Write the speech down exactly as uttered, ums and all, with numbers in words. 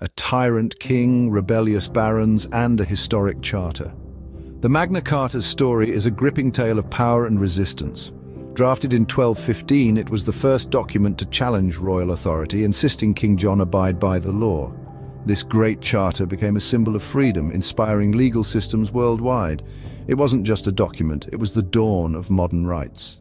a tyrant king, rebellious barons, and a historic charter. The Magna Carta's story is a gripping tale of power and resistance. Drafted in twelve fifteen, it was the first document to challenge royal authority, insisting King John abide by the law. This great charter became a symbol of freedom, inspiring legal systems worldwide. It wasn't just a document, it was the dawn of modern rights.